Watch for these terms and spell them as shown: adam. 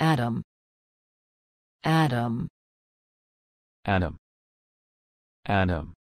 Adam, Adam, Adam, Adam.